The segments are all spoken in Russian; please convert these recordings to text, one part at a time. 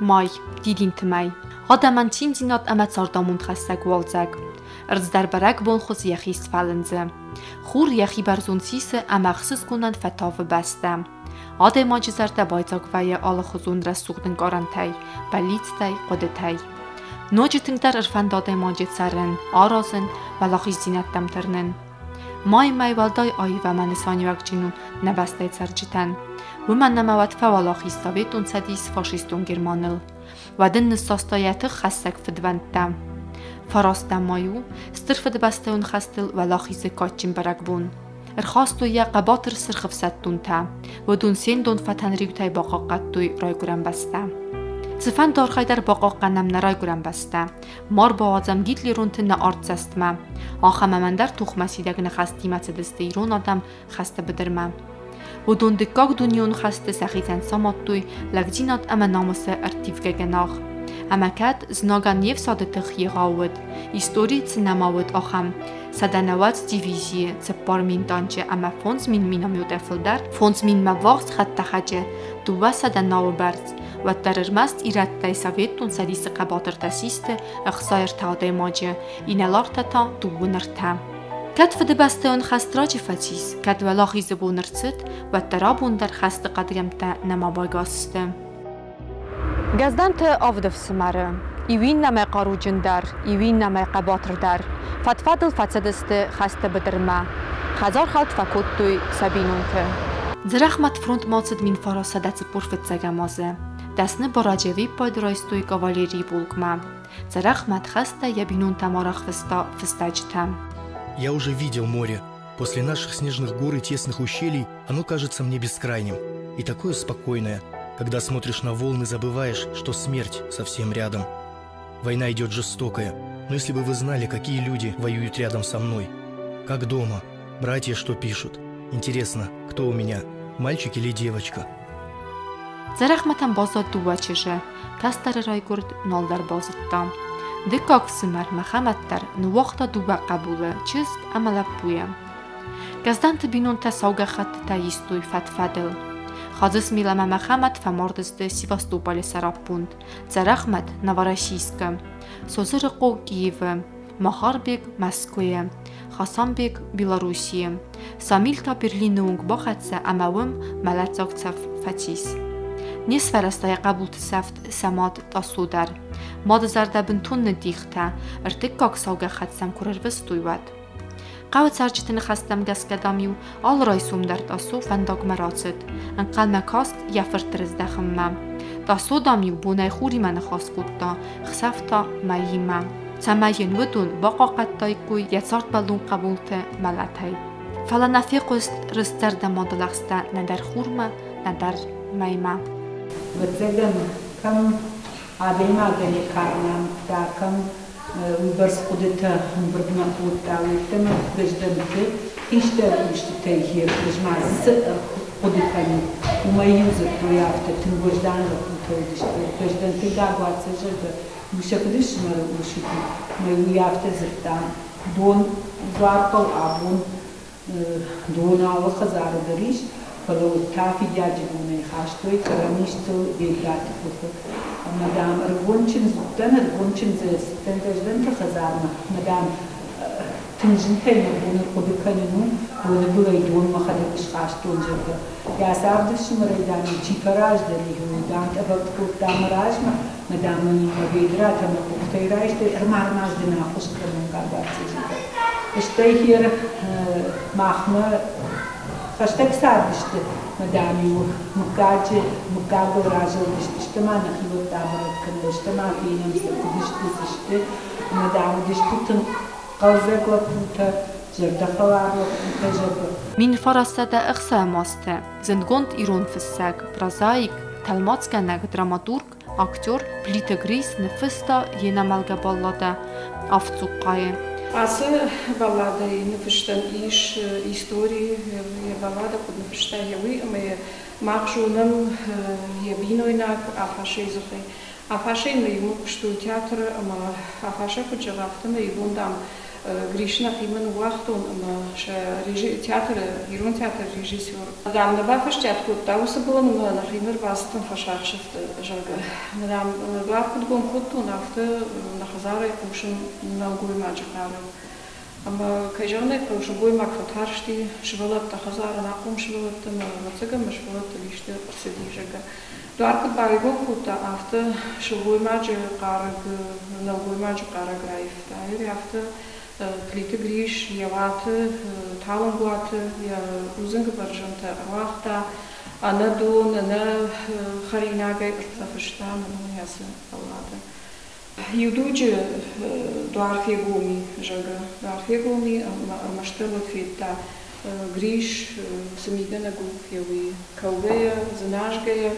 May didintimay. Ghadaman timdinat amat sardamun khassak walzak. Rzdarbarak bon khus yakhis falinzi. Khur yakhi barzunsisi amaxsiz kunan fatavi bastam. Ade majizarda bayzak vaya ala khuzun rasugdin garantay. Balitsday qoditay. Nojitindar irfandade majizarrin, arazin, valakhizinatdamtirnin. May mayvalday ayivamani sanivakjinun nabastay sarjitan. ومن نموت فوالاخی سویت 1900 فاشیستون گرمانل و دن نساستایت خستک فدوندم فراستم مایو سترفد بستون خستل ولاخی زکاتچین برگ بون ارخاستو یا قباطر سرخفستون تا و دون سین دون فتن ریوتای باقاقت دوی رای گرم بستم زفن دارخای در باقاقنم نرای گرم بستم مار با آزم گیدلی رونت نارد زستمم آخمه من در تخمسیدگ نخستیمت دستی رون آدم خسته بدرمم و دونده کاغ دنیون خسته سخیزن سامات دوی لگجینات اما ناموسه ارتیفگه گناغ. اما کد زناگان یف ساده تخیه غاود. ایستوری چنماود آخم. سدنوات دیویجیه چپار مین دانجه اما فونز مین مینامیو دفلدر. فونز مین مواغز خد تخجه. دوه سدناو برد. و دررمست ایرد دای سویت دون سدیس قباطر تسیسته اخصایر تاده ماجه. اینالار تتا دوه نرتم. کد فده بسته اون خست راجی فچیز، کد ولاخی زبون ارچد و ترابون در خست قدرم تا نما باگاسته. گزدنت آفد افسمره، ایوین نمه قاروجن در، ایوین نمه قباطر در، فتفدل فچدسته خست بدرمه، خزار خلط فکوت دوی سبینونته. زرخمت فرونت ماصد من فراسه دست پرفت زگمازه، دستن براجوی پایدرایستوی گوالیری بولگمه، زرخمت خسته یبینون تمارخ فستجتم. Я уже видел море. После наших снежных гор и тесных ущелий оно кажется мне бескрайним. И такое спокойное. Когда смотришь на волны, забываешь, что смерть совсем рядом. Война идет жестокая. Но если бы вы знали, какие люди воюют рядом со мной. Как дома. Братья что пишут. Интересно, кто у меня? Мальчик или девочка? Зарахматам база дувачеже. Кастары райгурд нолдар базыттам. Дикак всымар махаматтар нуахта дуба кабула чизг амалап буя. Газданты бинунта сауга хатты таистуй фатфадыл. Хазыс милама махамат фамордызды Севастополе сараппунд. Зарахмат Новороссийска. Созыры Кол Киевы. Махарбек Москве. Хасанбек Белоруссия. Самилта Берлинунг бахатса амавым малацокцав фатис. Несфарастай кабулты сафт самат тасудар. ماد زرده بنتون ندیخته ارتک کاک ساوگه خدسم کرر بستویود. قوت سرچتن خستم گسکدامیو آل رایسوم در تاسو فنداگ مراتد. انقل مکاست یفرترز دخمم. تاسو دامیو بونه خوری من خواست کدتا خسفتا ملیمم. چمین ودون باقا قدتای کوی یسارت بلون قبولت ملتای. فلا نفیقست رسترده ماد لخسته ندر خورمه ندر میمم. بزدم کم آدم آدمی کارنام داکم وبرس خودت هم برگنا بود داویتم دشدم که ایشتر ایشته یه برگنا خودت هم اوماییز تویافته تن بودن رو کنترلش دشدم که داغات سرده میشکدیش مرا میشکن میویافته زدم دون زارتال آبون دون آوا خزاره دریش فلو تافی جاجمونه خاشتوی کرمیشتو دیگات بود مدام رگونچین زدن رگونچین زدن داشتن تخزارم مدام تنجن کنیم بونر خودی کنیم بونر بلای دون مخدمش خاشتون جبه یا سردش مردانی چی فراش داریم دانت ابد کردم راش مدام منی مبیدرات هم کفتای راش در ارمان ماش دنا خوش کنم کاربار سیجده اشتای هیر مخمه خشتک سردشته مدامی و مکاج و راجل دشتشته من نخیلوت دامرد کندشته من بینم سرکو دشتشته مدامی دشتو تن قوزک لکنته جرده خوار لکنته جبه من فراسته ده اخصه اماسته زندگوند ایرون فسک پرازایک تلماتسکنگ دراماتورگ اکتور پلیتگریس نفستا یه نمالگه بالاده افتوقایه Асы баллада нефиштан иш истории баллада под нефиштая вы мы махжунам ебинойнак афашизухи афашин мы ему что театр ама афаша кучавахтана и вон там Гришна Фиман Уахтун, театр, Ерун театр, режиссер. Нам добавили, откуда у себя было, например, вас там фашахшев жага. Нам добавили, гон куту, нафта, нахазары, кушен, наугуй маджахарам. Ама каждый кушен гуй макфатаршти, швелат, нахазары, накум швелат, нацегам швелат, лишь сиди жага. Дуарка Баригон кута, нафта, швелуй маджахараг, наугуй маджахараг райф, да, нафта. Клиты гриш, яваты, талангуаты, я узынга баржанта, авахта, анадун, ана харинагай, пыртафыштан, ануясы, аллада. Юдуджи дуарфегуми, жага, дуарфегуми, амаштылык фитта, гриш, самиданагу, яви, каугая, занажгая,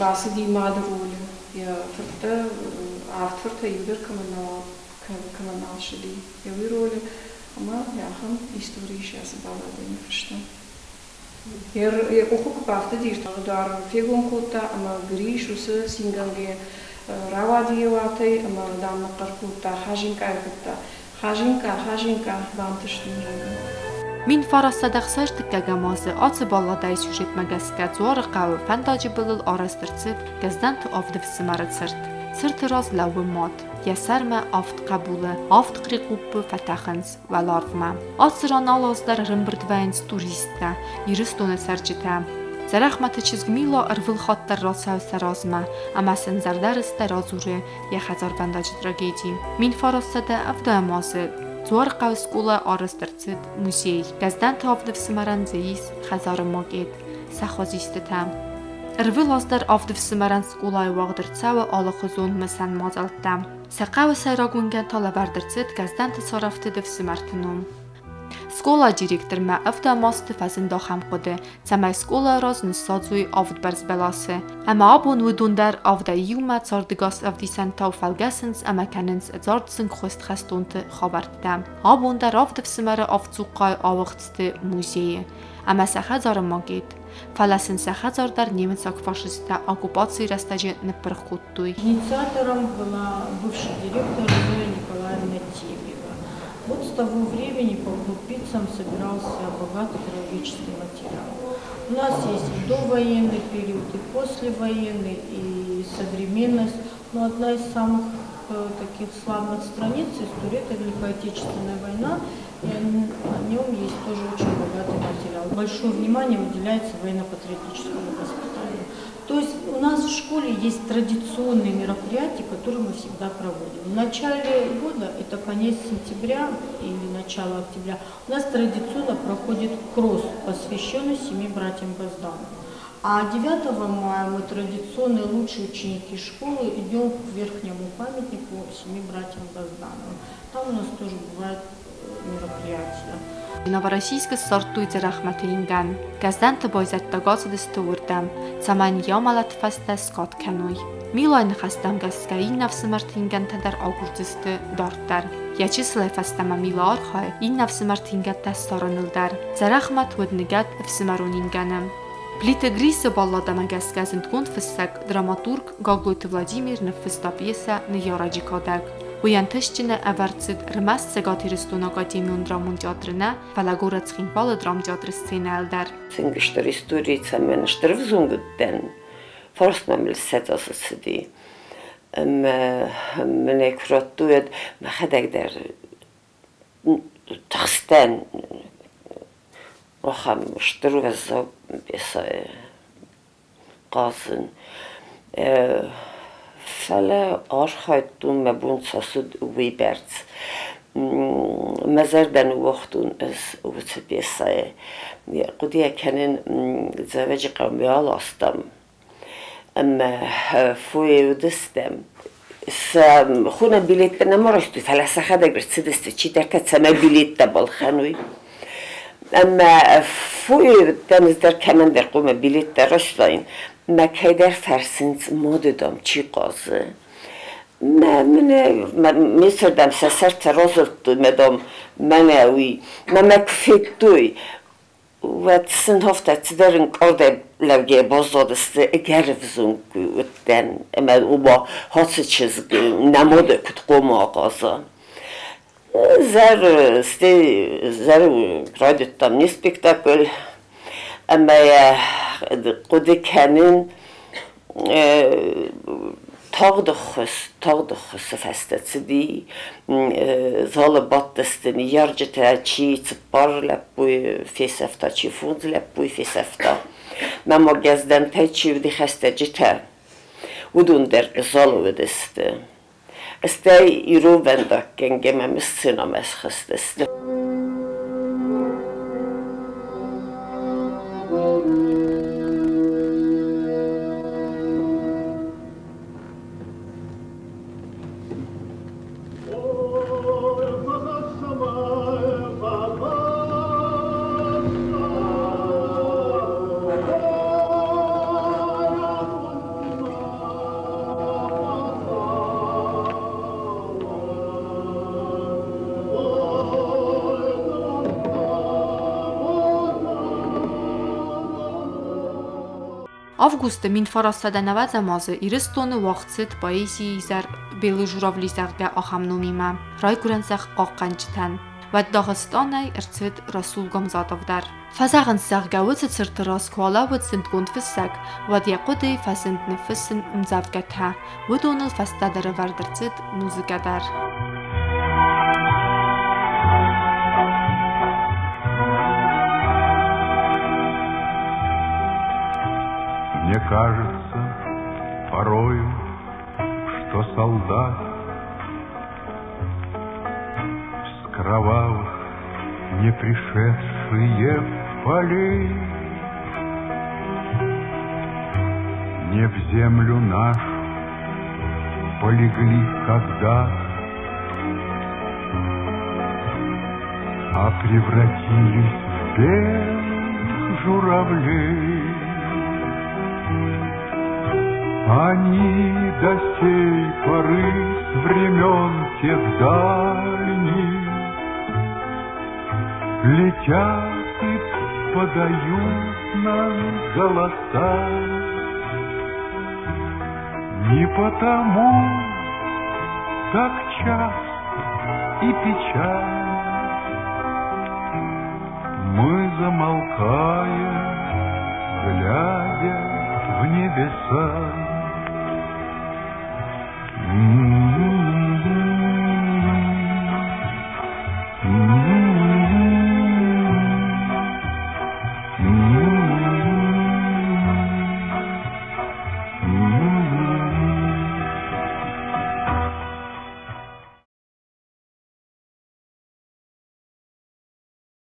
басыди мадруль, я фырта, автфырта, юдыр каманал. Канал шли его роли, а мы яхам истории сейчас баловали фишно. Я кухок пафта дирта, дар фигун кота, а мы гриш усе синганге равадиеваты, а мы дамна каркута хажинка кота, хажинка бантышты. Мин фараса дахсаш тикагамазы ацы балладай сюжет магазка зорыкавы фантажи булыл арастырцып, гæздæнты авд æфсымæры цырт. Сыртыраз лавы мод, ясарма авт кабулы, авт крикуппы фатахынс, валарвма. Асыран алаздар рымбырдвайнс туристна, ирыстоны сарчита. Зарахматы чизгмило ырвыл хаттар расау саразма, амасын зардарыста разуры, яхазар бандачы трагедии. Минфарасада авдаймазы, зуар кавскула арыстырцыд, музей. Гæздæнты авд æфсымæрæн зейс, хазары магет, сахазистыта. Ирвил аздар авд æфсымæрæн скулай уагдырцæуæ алыхызон мæсæн мазæлдта. Сæхъæуæ сæйрагуынгæн талæбæрдырцыд гæздæнты царафты æфсымæртынон. Скола директормæ æвдæмазты фæзында хæмкъуыды, цæмæй сколайраз ныссаджуи авдбæрз бæласы. Æмæ абон уыдондар авдæйиумæ цардыгас æвдисæн тау фæлгæсынц æмæ кæнынц æджардсын хъуæстхæстонты хабæрдтæ. Абондар авд æфсымæры авдзукъай ауæхдзты музейы. Æмæ сæхæдзары магет. Фаласын сахазардар немец-фашистская оккупация растажи на прохудтуй. Инициатором была бывший директор Зоя Николаевна Тебева. Вот с того времени по глупицам собирался богатый трагический материал. У нас есть довоенный период и послевоенный, и современность. Но одна из самых таких славных страниц истории – это Великая Отечественная война. И о нем есть тоже очень богатый материал. Большое внимание уделяется военно-патриотическому воспитанию. То есть у нас в школе есть традиционные мероприятия, которые мы всегда проводим. В начале года, это конец сентября или начало октября, у нас традиционно проходит кросс, посвященный 7 братьям Гæздæнты. А 9 мая мы традиционные лучшие ученики школы идем к верхнему памятнику 7 братьям Гæздæнты. Там у нас тоже бывает Новороссийска сортуйдзы рахматылинган. Гæздæнты бойзæттæгазыдысты уырдæм. Цæмæн йæумæлæтфæстæ скат кæной. Милайны хæстæм гæсгæйын æфсымæртынгæнтæдæр агурдзысты дарддæр. Йæчы сылæйфæстæмæ милаархæй ин æфсымæртынгæттæ сæрæнылдæр. Дзæрæхмæт уыдныгæд æфсымæронингæны. Плиты грисы балладæмæ гæсгæзынтгон фæссæг драматург Гоглойты Владимирны фæздæ пьесæ ныйæрæджикадæг. Уянтышчыны әвәрцид рымәс сәгатирістон академион драмун театрына фәләгорәцхин палы драм театры сцена әлдәр. Сингіштір истории цәмәніштір взунгыддән форстмәм білсәт асысыды. Мәне күратту әд мәхәдәгдәр тақстән рахамыштыр вәзза бесай қазын. Фәлә архайтун мәбун сасуд уй бәрц. Мәзәрдән уақтун әз уғытсы бесайы. Құды әкәнін зәвәжі қамы аластам. Әмі фөй өдістем. Құна билеттен әмарашты. Фәлә сәқәдәк бір сідісті. Читәркә сәмә билетті бол қануй. Әмі фөй өдістем әздер кәмін дәр құма билетті раштайын. مکایدر فرسنت ماددم چی قاضی من می‌سردم سر ترازت مدام منوی من مکفیت دوی و تسن هفته تدرن کارده لگه بازدادسته اگر وزنگی اتن اما او با هات چیزگی نماده کت قوم آقازا زار راديو التمني سبيكتاكل اما قد كانن تغدخس فاستدي ظالباتستن يرجتها شي تبار لابوي في سفتا شي فوز لابوي في سفتا ماما غازدان تشي ودي خستجتها ودون در زالودست استاي يرو بندك كان جمع مسنا مسخستست Августа мин фарасада наваза мазы ирыстоны вахцит поэзии зар белы журавли зарга ахамнумима рай курансах қоққанчитан ва Дағыстонай ирцвит Расул Гамзатовдар фазагын зарга өтсі цирты раскуала өтсінт гонтфиссак ва дьякуды фасынтны фысын умзавгата өт оныл фастадары вардырцит музыкадар Мне кажется порою, что солдат с кровавых не пришедшие полей не в землю нашу полегли когда, а превратились в белых журавлей. Они до сей поры с времен тех дальних летят и подают нам голоса. Не потому так часто и печаль мы замолкаем, глядя в небеса.